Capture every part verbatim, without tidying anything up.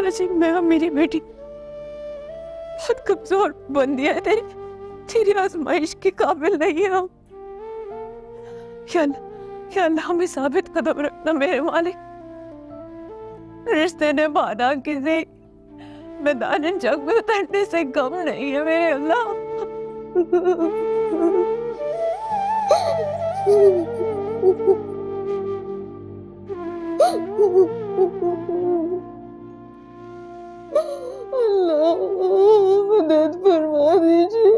राजी, मैं और मेरी बेटी बहुत कमजोर बन दिया है, तेरी आजमाइश के काबिल नहीं है हम। या अल्लाह हमें साबित कदम रखना मेरे मालिक। रिश्ते ने बाधा किसी मैदान जग में उतरने से कम नहीं है मेरे अल्लाह। मदद फरमा दीजिए।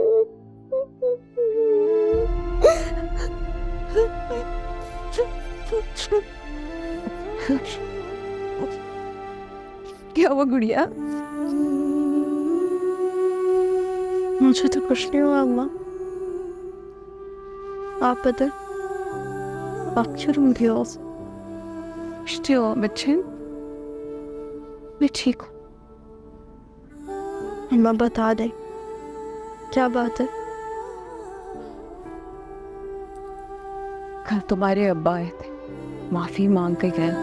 क्या हुआ गुड़िया? मुझे तो कुछ नहीं हुआ अम्मा, आप बता हो बच्चे, मैं ठीक हूँ अम्मा। बता दे क्या बात है। कल तुम्हारे अब्बा आए थे, माफी मांग के गए।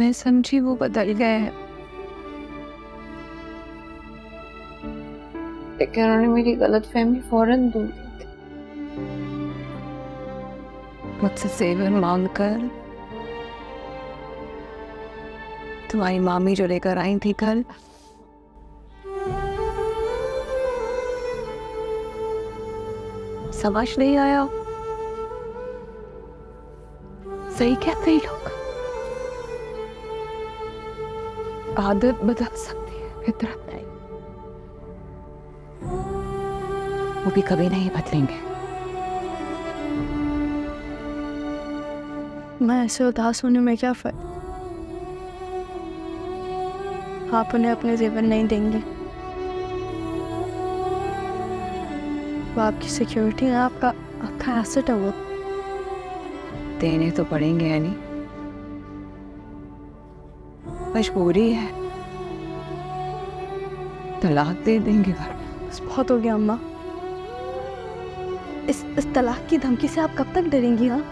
मैं समझी वो बदल गए हैं, लेकिन उन्होंने मेरी गलतफहमी फौरन दूर की थी। मुझसे सेवर मांग कर तुम्हारी मामी जो लेकर आई थी कल, समझ नहीं आया। सही कहते हैं लोग, आदत बदल सकती है, फितरत नहीं। वो भी कभी नहीं बदलेंगे। मैं ऐसे उदास होने में क्या फायदा। आप उन्हें अपने जीवन नहीं देंगे, वो आपकी सिक्योरिटी है, आपका आपका एसेट है, वो देने तो पड़ेंगे। यानी मजबूरी है, तलाक दे देंगे। घर बहुत हो गया अम्मा, इस इस तलाक की धमकी से आप कब तक डरेंगी? हाँ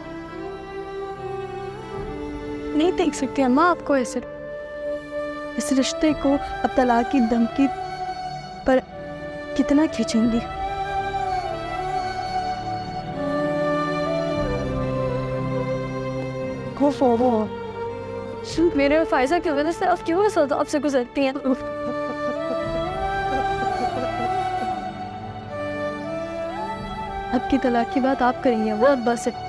नहीं देख सकती अम्मा, आपको ऐसे इस रिश्ते को अब तलाक की धमकी पर कितना खींचेंगी। वो फो वो मेरे फायजा की वजह से अब क्यों आपसे गुजरती हैं? अब की तलाक की बात आप करेंगे, वो अब्बा से।